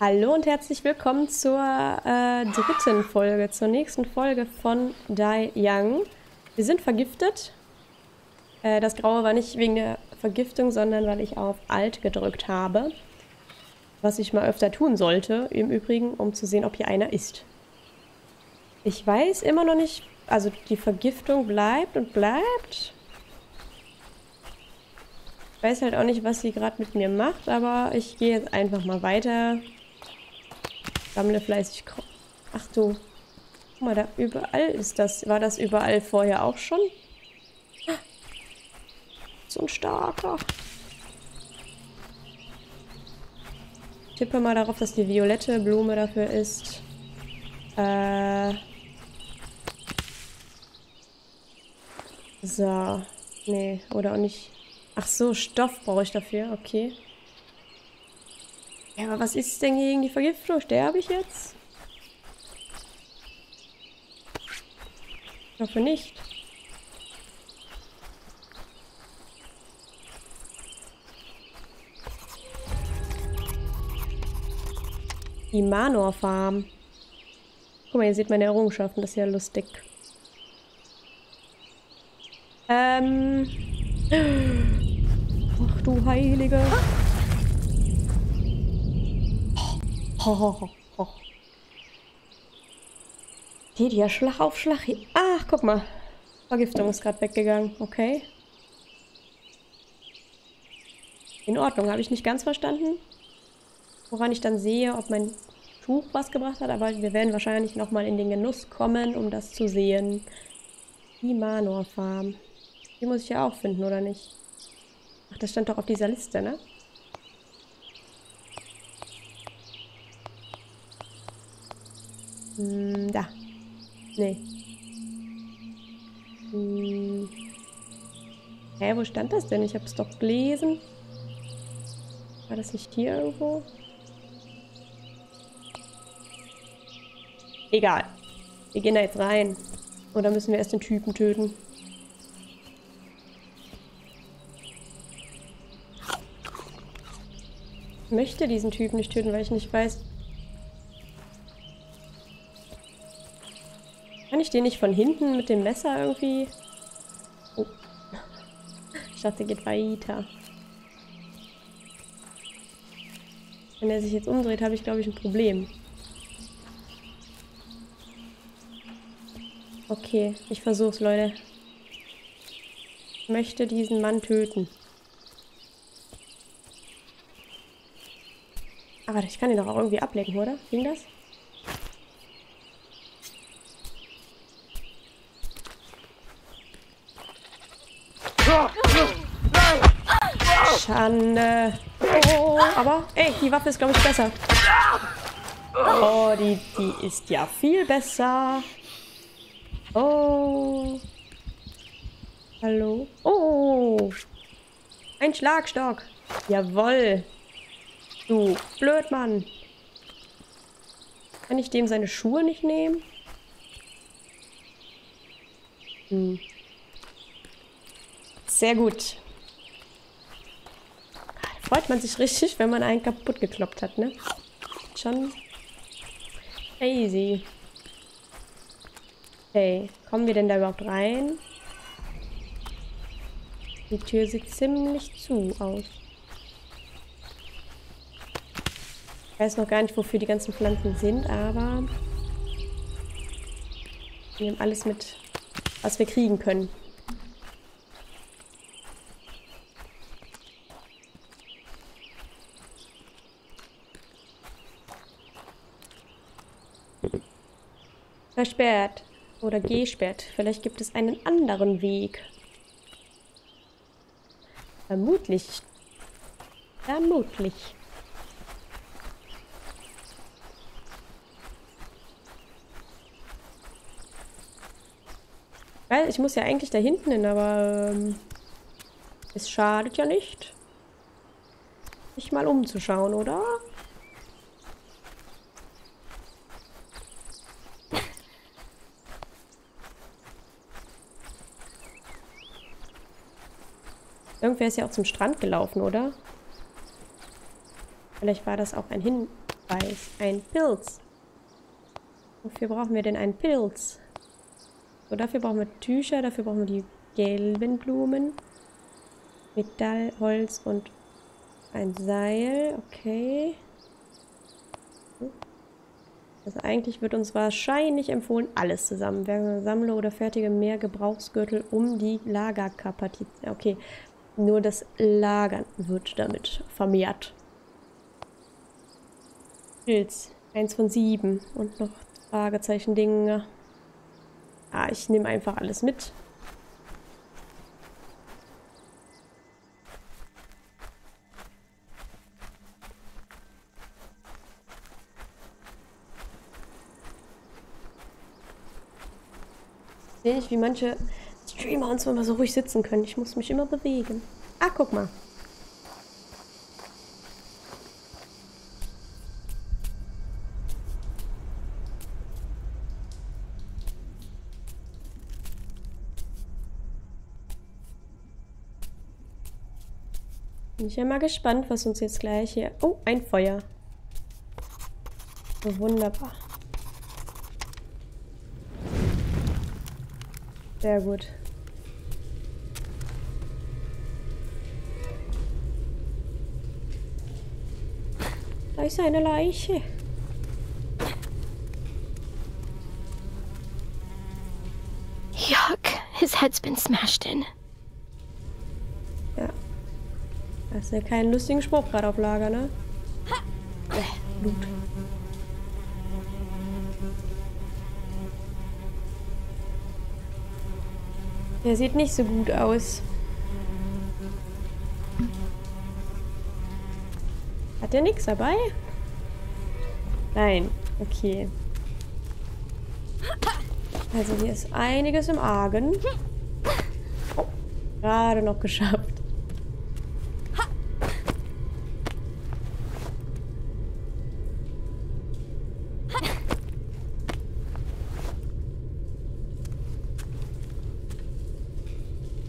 Hallo und herzlich willkommen zur dritten Folge, zur nächsten Folge von Die Young. Wir sind vergiftet. Das Graue war nicht wegen der Vergiftung, sondern weil ich auf Alt gedrückt habe. Was ich mal öfter tun sollte, im Übrigen, um zu sehen, ob hier einer ist. Ich weiß immer noch nicht, also die Vergiftung bleibt und bleibt. Ich weiß halt auch nicht, was sie gerade mit mir macht, aber ich gehe jetzt einfach mal weiter. Sammle fleißig. Ach du. Guck mal, da überall ist das. War das überall vorher auch schon? Ah, so ein starker. Ich tippe mal darauf, dass die violette Blume dafür ist. So. Nee, oder auch nicht. Ach so, Stoff brauche ich dafür. Okay. Ja, aber was ist denn gegen die Vergiftung? Sterbe ich jetzt? Ich hoffe nicht. Die Manor Farm. Guck mal, hier sieht man meine Errungenschaften. Das ist ja lustig. Ach du Heilige. Geht ja Schlag auf Schlag hier. Ach, guck mal. Vergiftung ist gerade weggegangen. Okay. In Ordnung, habe ich nicht ganz verstanden. Woran ich dann sehe, ob mein Tuch was gebracht hat. Aber wir werden wahrscheinlich nochmal in den Genuss kommen, um das zu sehen. Die Manor Farm. Die muss ich ja auch finden, oder nicht? Ach, das stand doch auf dieser Liste, ne? Da. Nee. Hä, wo stand das denn? Ich hab's doch gelesen. War das nicht hier irgendwo? Egal. Wir gehen da jetzt rein. Oder müssen wir erst den Typen töten? Ich möchte diesen Typen nicht töten, weil ich nicht weiß... Kann ich den nicht von hinten mit dem Messer irgendwie... Oh. Ich dachte, der geht weiter. Wenn er sich jetzt umdreht, habe ich, glaube ich, ein Problem. Okay, ich versuch's, Leute. Ich möchte diesen Mann töten. Aber ich kann ihn doch auch irgendwie ablenken, oder? Ging das? Schande. Oh, aber, ey, die Waffe ist, glaube ich, besser. Oh, die ist ja viel besser. Oh. Hallo. Oh. Ein Schlagstock. Jawohl. Du Blödmann. Kann ich dem seine Schuhe nicht nehmen? Hm. Sehr gut. Freut man sich richtig, wenn man einen kaputt gekloppt hat, ne? Schon crazy. Okay, kommen wir denn da überhaupt rein? Die Tür sieht ziemlich zu aus. Ich weiß noch gar nicht, wofür die ganzen Pflanzen sind, aber wir nehmen alles mit, was wir kriegen können. Versperrt. Oder gesperrt. Vielleicht gibt es einen anderen Weg. Vermutlich. Vermutlich. Weil ich muss ja eigentlich da hinten hin, aber es schadet ja nicht, sich mal umzuschauen, oder? Irgendwer ist ja auch zum Strand gelaufen, oder? Vielleicht war das auch ein Hin... Weiß. Ein Pilz. Wofür brauchen wir denn einen Pilz? So, dafür brauchen wir Tücher, dafür brauchen wir die gelben Blumen. Metall, Holz und ein Seil. Okay. Also eigentlich wird uns wahrscheinlich empfohlen, alles zusammen. Sammle oder fertige mehr Gebrauchsgürtel um die Lagerkapazität. Okay, nur das Lagern wird damit vermehrt. Pilz. 1 von 7. Und noch Fragezeichen-Dinge. Ah, ich nehme einfach alles mit. Ich sehe nicht, wie manche Streamer und so immer so ruhig sitzen können. Ich muss mich immer bewegen. Ah, guck mal. Bin ich ja mal gespannt, was uns jetzt gleich hier... Oh, ein Feuer. Wunderbar. Sehr gut. Da ist eine Leiche. Yuck, his head's been smashed in. Ja. Das ist ja keinen lustigen Spruch gerade auf Lager, ne? Blut. Der sieht nicht so gut aus. Hat der nichts dabei? Nein. Okay. Also hier ist einiges im Argen. Oh, gerade noch geschafft.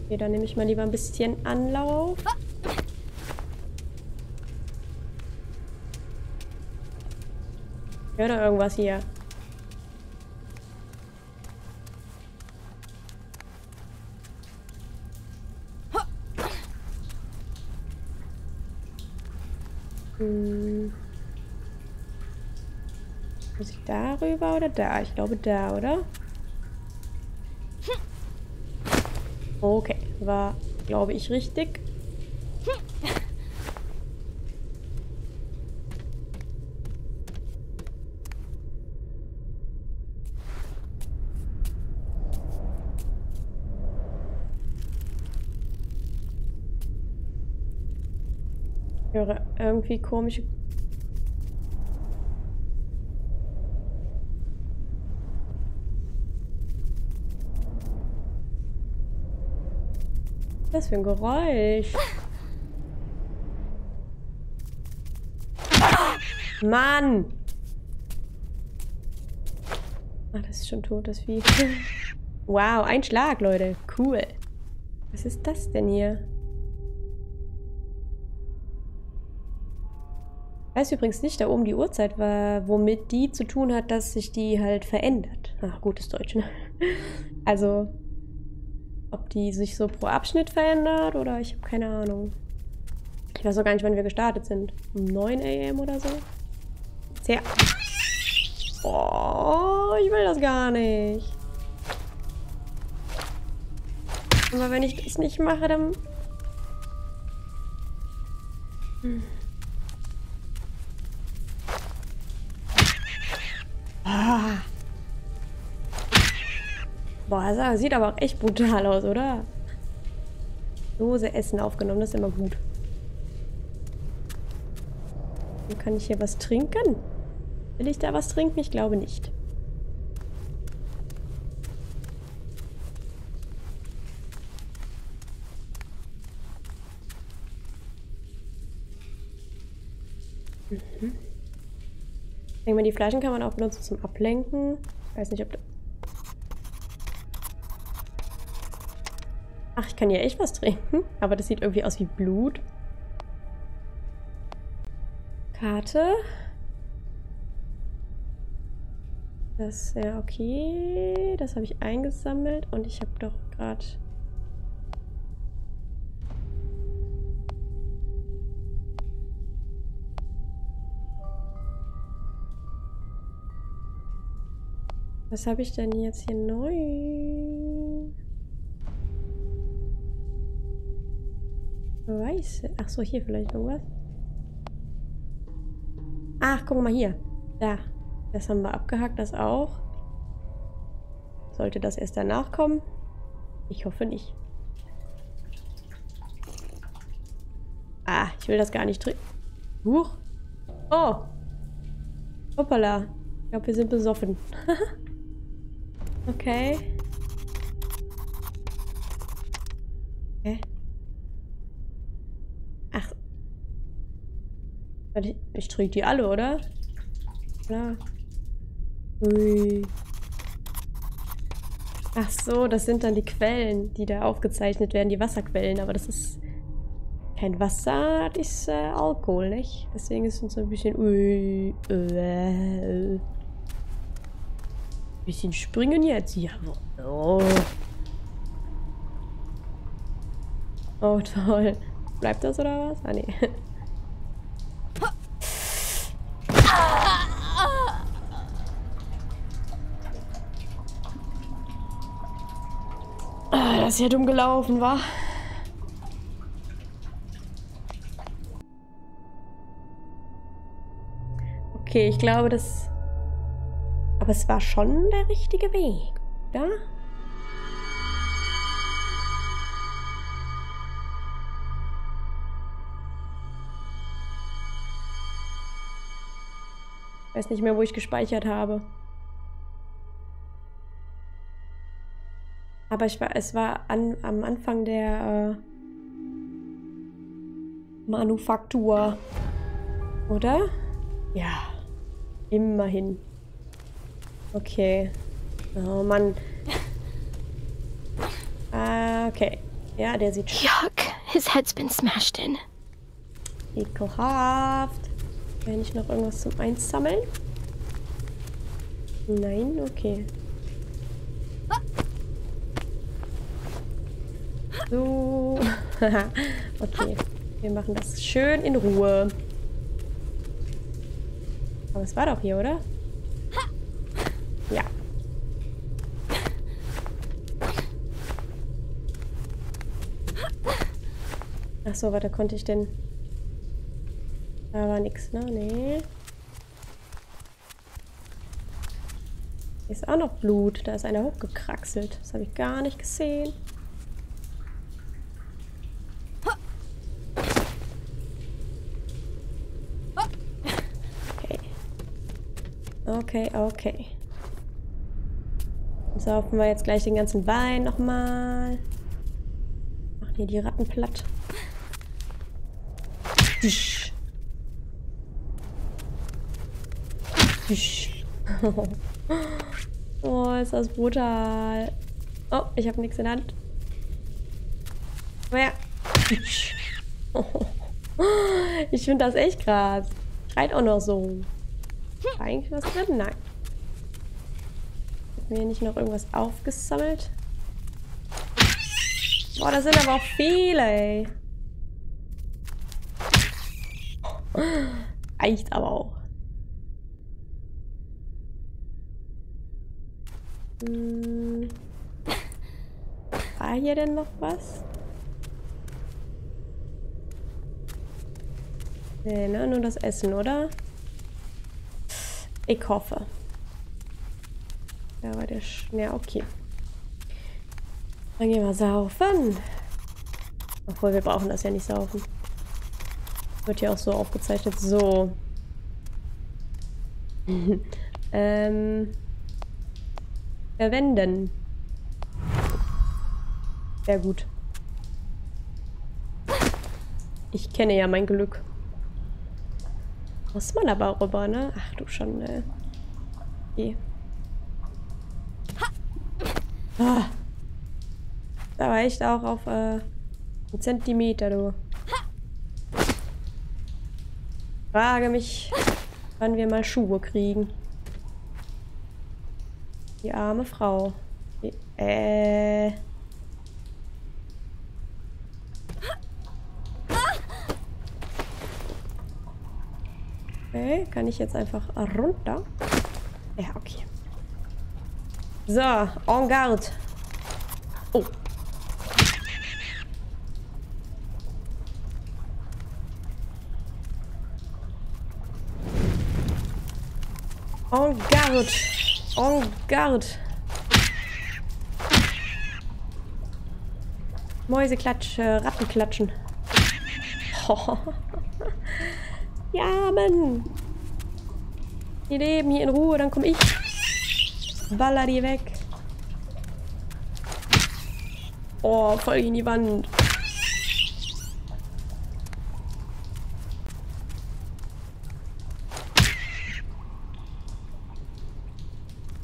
Okay, dann nehme ich mal lieber ein bisschen Anlauf. Ich höre da irgendwas hier. Hm. Muss ich da rüber oder da? Ich glaube da, oder? Okay, war, glaube ich, richtig. Ich höre irgendwie komische... Was für ein Geräusch. Mann! Ach, das ist schon tot, das Vieh. Wow, ein Schlag, Leute. Cool. Was ist das denn hier? Ich weiß übrigens nicht, da oben die Uhrzeit war, womit die zu tun hat, dass sich die halt verändert. Ach, gutes Deutsch, ne? Also... Ob die sich so pro Abschnitt verändert oder ich habe keine Ahnung. Ich weiß auch gar nicht, wann wir gestartet sind. Um 9 am oder so. Sehr. Oh, ich will das gar nicht. Aber wenn ich das nicht mache, dann... Ah. Boah, das sieht aber auch echt brutal aus, oder? Lose Essen aufgenommen, das ist immer gut. Dann kann ich hier was trinken? Will ich da was trinken? Ich glaube nicht. Mhm. Ich denke mal, die Flaschen kann man auch benutzen zum Ablenken. Ich weiß nicht, ob... Ach, ich kann ja echt was trinken. Aber das sieht irgendwie aus wie Blut. Karte. Das, ja, okay. Das habe ich eingesammelt und ich habe doch gerade... Was habe ich denn jetzt hier neu? Weiße. Ach so, hier vielleicht irgendwas. Ach, guck mal hier. Da. Das haben wir abgehakt, das auch. Sollte das erst danach kommen? Ich hoffe nicht. Ah, ich will das gar nicht trinken. Huch. Oh. Hoppala. Ich glaube, wir sind besoffen. Okay. Okay. Ach. Ich trinke die alle, oder? Klar. Ui. Ach so, das sind dann die Quellen, die da aufgezeichnet werden, die Wasserquellen. Aber das ist kein Wasser, das ist Alkohol, nicht? Deswegen ist uns ein bisschen... Ui. Bisschen springen jetzt. Jawohl. Oh. Oh, toll. Bleibt das oder was? Ah, nee. Ah, das ist ja dumm gelaufen, wa? Okay, ich glaube, das... Aber es war schon der richtige Weg, oder? Ich weiß nicht mehr, wo ich gespeichert habe. Aber es war am Anfang der Manufaktur, oder? Ja, immerhin. Okay. Oh Mann. Okay. Ja, der sieht schon. Yuck, his head's been smashed in. Ekelhaft. Kann ich noch irgendwas zum Einsammeln? Nein, okay. So. Okay. Wir machen das schön in Ruhe. Aber es war doch hier, oder? Ja. Ach so, warte, konnte ich denn... Da war nix, ne? Nee. Hier ist auch noch Blut. Da ist einer hochgekraxelt. Das habe ich gar nicht gesehen. Okay. Okay, okay. Saufen wir jetzt gleich den ganzen Wein nochmal. Machen hier die Ratten platt. Tisch. Tisch. Oh, ist das brutal. Oh, ich habe nichts in der Hand. Oh ja. Ich finde das echt krass. Schreit auch noch so. Ist eigentlich was drin? Nein. Mir nicht noch irgendwas aufgesammelt. Boah, das sind aber auch viele, ey. Reicht aber auch. Hm. War hier denn noch was? Nee, ne? Nur das Essen, oder? Ich hoffe. Da war der ja, okay. Dann gehen wir saufen. Obwohl, wir brauchen das ja nicht saufen. Wird ja auch so aufgezeichnet. So. Verwenden. Sehr gut. Ich kenne ja mein Glück. Muss man aber rüber, ne? Ach du Schande. Okay. Oh. Da war ich auch auf einen Zentimeter, du. Frage mich, wann wir mal Schuhe kriegen. Die arme Frau. Okay, kann ich jetzt einfach runter? Ja, okay. So, en garde. Oh. En garde. En garde. Mäuseklatsch, Rattenklatschen. Oh. Ja, Mann. Die leben hier in Ruhe, dann komm ich. Baller die weg. Oh, voll in die Wand.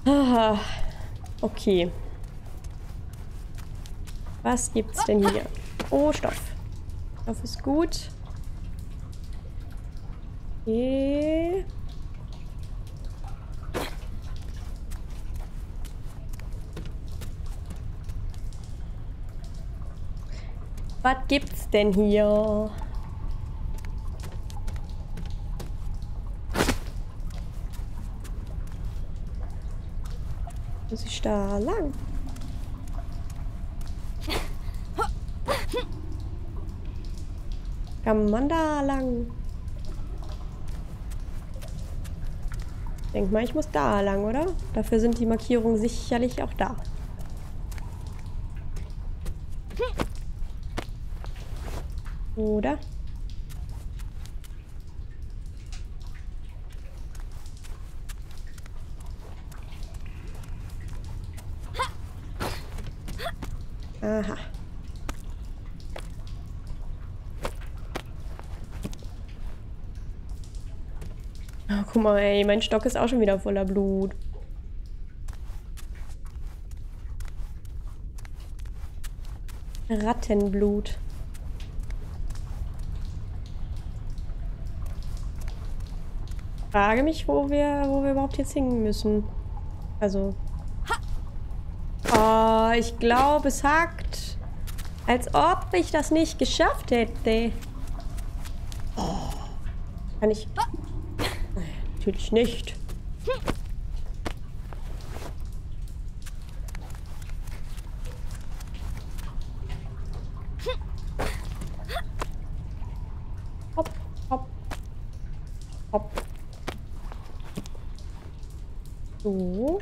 Ah, okay. Was gibt's denn hier? Oh, Stoff. Stoff ist gut. Okay. Was gibt's denn hier? Muss ich da lang? Kann man da lang? Denk mal, ich muss da lang, oder? Dafür sind die Markierungen sicherlich auch da. Oder? Aha. Oh, guck mal, ey, mein Stock ist auch schon wieder voller Blut. Rattenblut. Ich frage mich, wo wir überhaupt jetzt hingen müssen. Also. Oh, ich glaube, es hackt. Als ob ich das nicht geschafft hätte. Oh. Kann ich... Natürlich nicht. Hopp, hopp. Hopp. So.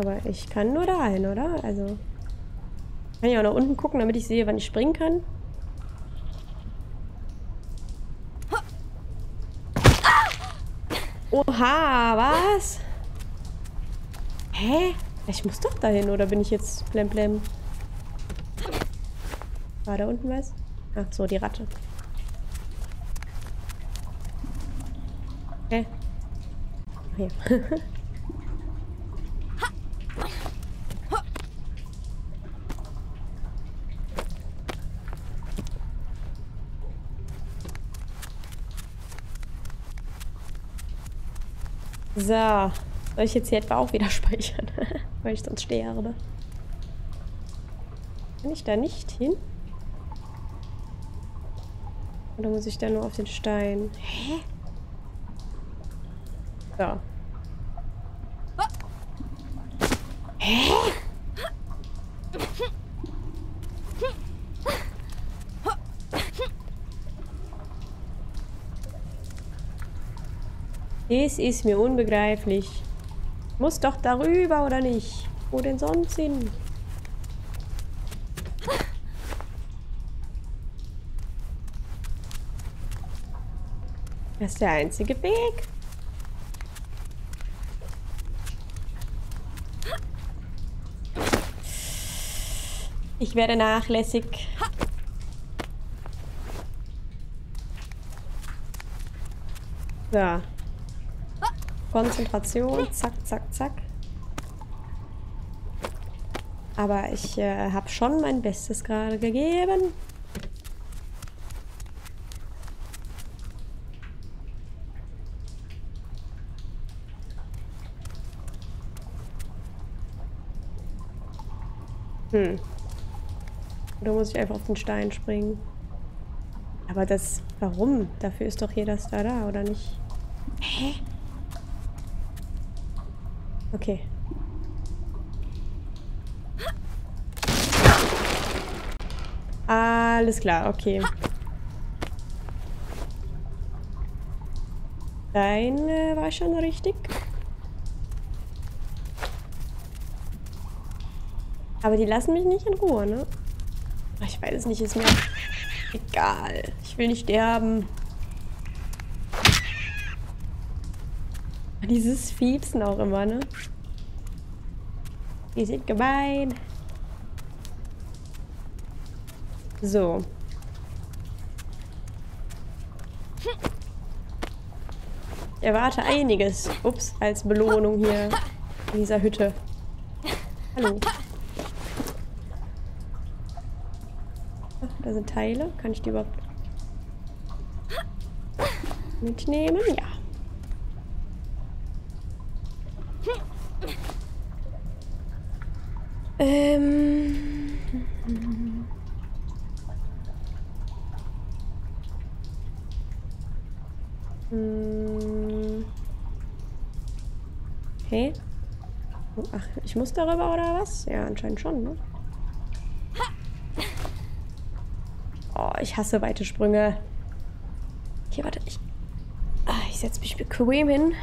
Aber ich kann nur da hin, oder? Also... Kann ich auch nach unten gucken, damit ich sehe, wann ich springen kann. Oha, was? Hä? Ich muss doch dahin, oder bin ich jetzt blemblem? War da unten was? Ach so, die Ratte. Hä? Hier. So, soll ich jetzt hier etwa auch wieder speichern? Weil ich sonst sterbe. Kann ich da nicht hin? Oder muss ich da nur auf den Stein? Hä? So. Hä? Es ist mir unbegreiflich. Muss doch darüber, oder nicht? Wo denn sonst hin? Das ist der einzige Weg. Ich werde nachlässig. So. Konzentration, zack, zack, zack. Aber ich habe schon mein Bestes gerade gegeben. Hm. Oder muss ich einfach auf den Stein springen? Aber das... Warum? Dafür ist doch jeder Star da, oder nicht? Hä? Okay. Alles klar, okay. Dein war schon richtig. Aber die lassen mich nicht in Ruhe, ne? Ich weiß es nicht, ist mir egal. Ich will nicht sterben. Dieses Fiepsen auch immer, ne? Die sind gemein. So. Ich erwarte einiges. Ups, als Belohnung hier in dieser Hütte. Hallo. Da sind Teile. Kann ich die überhaupt mitnehmen? Ja. Okay. Ach, ich muss darüber oder was? Ja, anscheinend schon, ne? Oh, ich hasse weite Sprünge. Okay, warte. Ich setze mich bequem hin.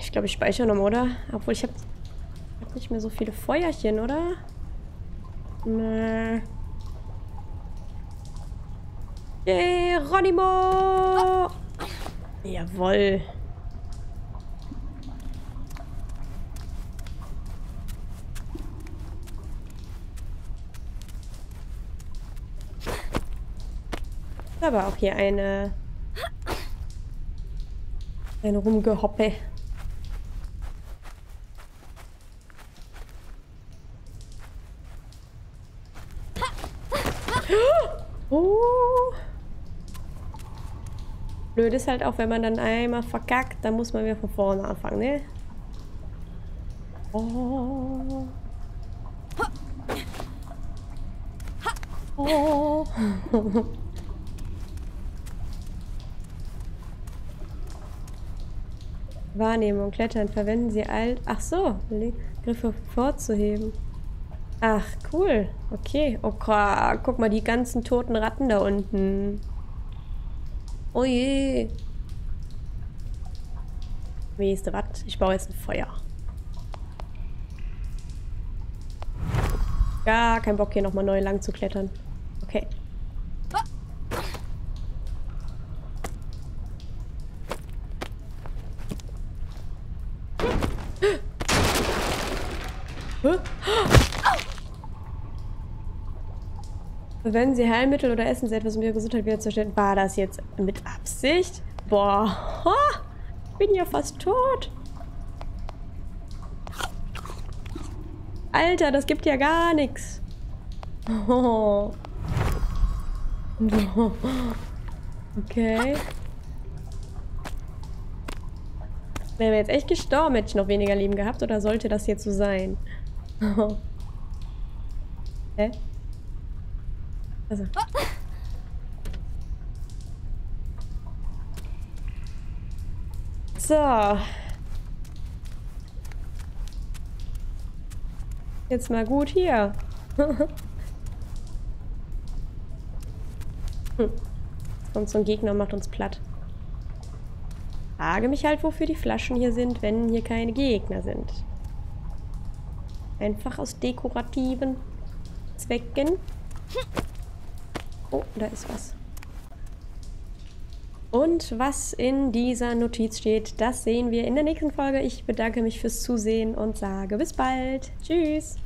Ich glaube, ich speichere nochmal, oder? Obwohl, ich hab nicht mehr so viele Feuerchen, oder? Nee. Geronimo! Jawohl. Da war auch hier ein Rumgehoppe. Oh. Blöd ist halt auch, wenn man dann einmal verkackt, dann muss man wieder von vorne anfangen, ne? Oh. Oh. Wahrnehmung, Klettern, verwenden Sie alt... Ach so, Griffe vorzuheben. Ach, cool. Okay. Oh, guck mal, die ganzen toten Ratten da unten. Oh je. Weißt du was? Ich baue jetzt ein Feuer. Gar kein Bock, hier nochmal neu lang zu klettern. Okay. Verwenden Sie Heilmittel oder essen Sie etwas, um Ihre Gesundheit wiederzuerstellen? War das jetzt mit Absicht? Boah, ich bin ja fast tot. Alter, das gibt ja gar nichts. Oh. Okay. Wären wir jetzt echt gestorben, hätte ich noch weniger Leben gehabt, oder sollte das jetzt so sein? Hä? Also. So. Jetzt mal gut hier. Jetzt kommt so ein Gegner und macht uns platt. Frage mich halt, wofür die Flaschen hier sind, wenn hier keine Gegner sind. Einfach aus dekorativen Zwecken. Oh, da ist was. Und was in dieser Notiz steht, das sehen wir in der nächsten Folge. Ich bedanke mich fürs Zusehen und sage bis bald. Tschüss.